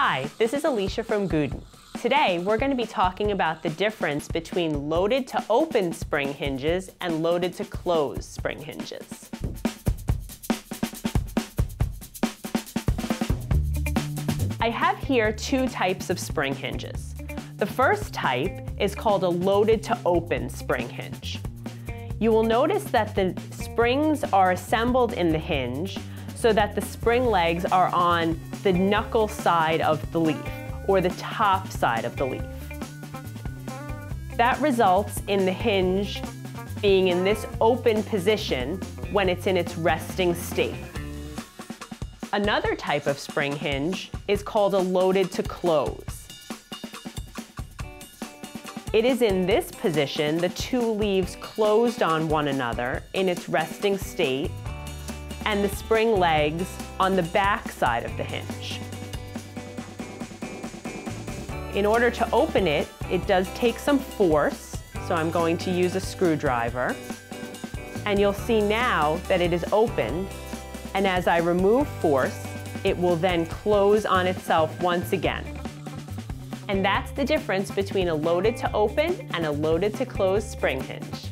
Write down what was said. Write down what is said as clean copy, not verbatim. Hi, this is Alicia from Guden. Today, we're going to be talking about the difference between loaded to open spring hinges and loaded to close spring hinges. I have here two types of spring hinges. The first type is called a loaded to open spring hinge. You will notice that the springs are assembled in the hinge so that the spring legs are on the knuckle side of the leaf, or the top side of the leaf. That results in the hinge being in this open position when it's in its resting state. Another type of spring hinge is called a loaded to close. It is in this position, the two leaves closed on one another in its resting state, and the spring legs on the back side of the hinge. In order to open it, it does take some force, so I'm going to use a screwdriver. And you'll see now that it is open, and as I remove force, it will then close on itself once again. And that's the difference between a loaded to open and a loaded to close spring hinge.